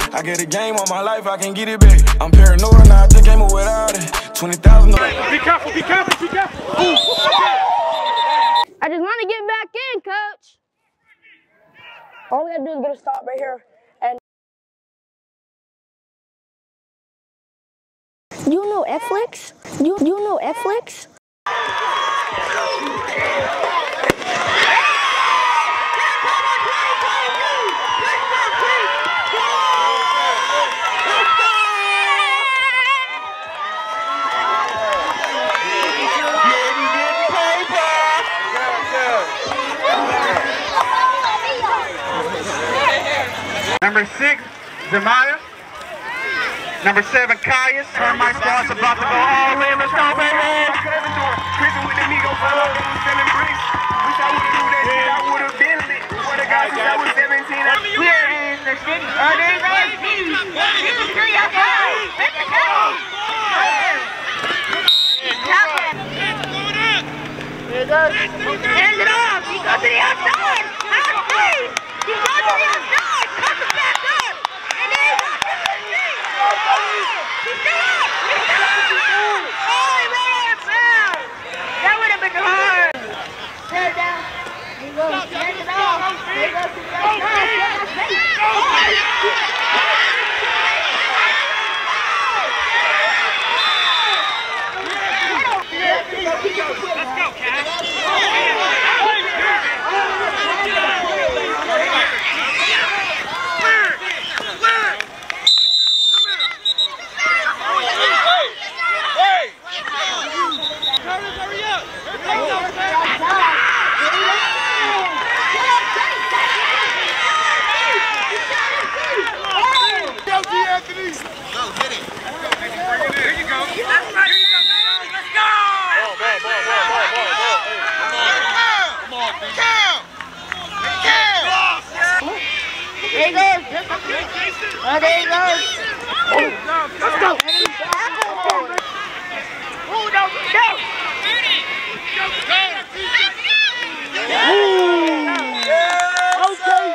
it. I get a game on my life, I can't get it back. I'm paranoid now, I think I'm without it. 20,000. Be careful, be careful, be careful. Ooh. I just want to get back in, coach. All we gotta do is get a stop right here. And you know Netflix? You know Netflix? Number 6, Zamaya. Number 7, Caius. Turn my squad's about to go all in. Let's go, baby. Prison with the Nigo fellow. They was selling bricks. Wish I would've do that shit. I would've been lit. What a guy since I was 17. We are in the city. Are they ready? 1, 2, 3, let's go. Let's go. Top it. Here it goes. End it off. You go to the outside. Outside. You go to the outside. Oh, there he goes. Oh, let's go. Ooh, don't go. Okay,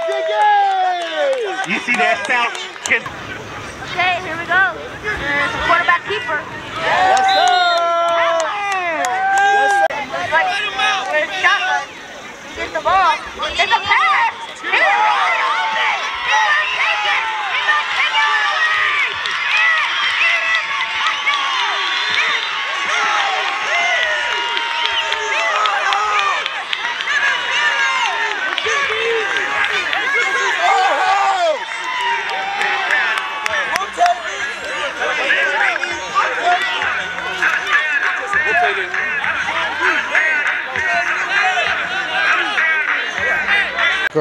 Ziggy. You see that stout? Okay, here we go. It's a quarterback keeper. Yes, sir. Yes, sir. It's a shotgun. He gets the ball. It's a pass.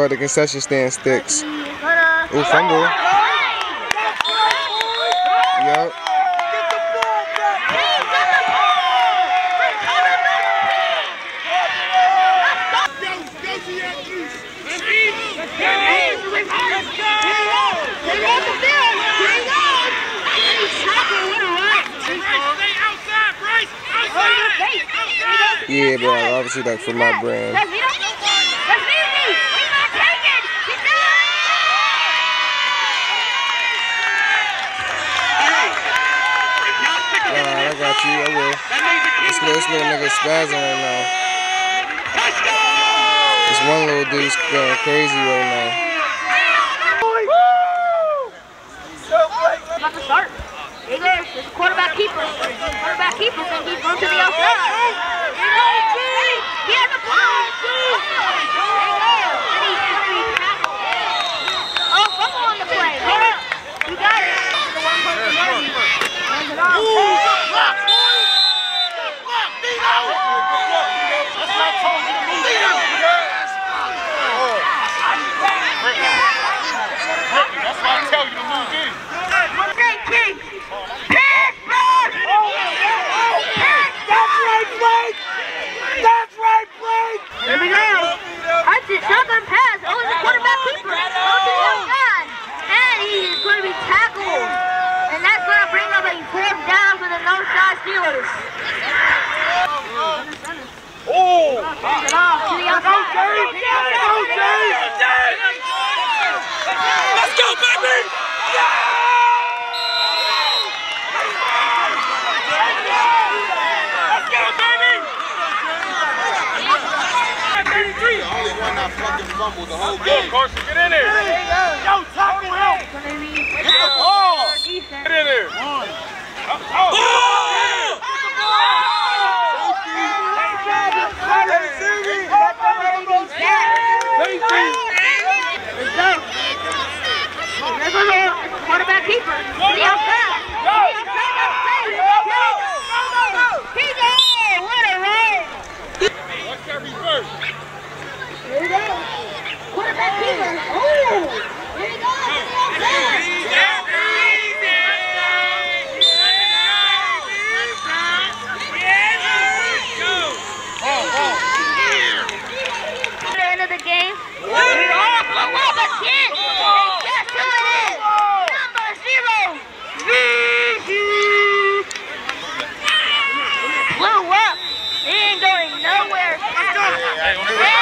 The concession stand sticks. Ooh, fumble. Yep. Yeah, bro. Obviously, like for my brand. This little nigga spazzing right now. This one little dude's going crazy right now. Woo! About to start. There goes. There's a quarterback keeper. Quarterback keeper and he's going to the outside. He has a ball. There he goes. Oh, fumble on the play. You got it. The one person runs it off. Northside Steelers. Oh! Let's go, baby! fumble the whole game. Carson, get in there. Yo, tackle him. Get the ball. Get in there. Quarterback keeper. Be outside. Here we go. Quarterback keeper. Ooh. Here we go. Go. The end of the game. Blew up. He ain't going nowhere.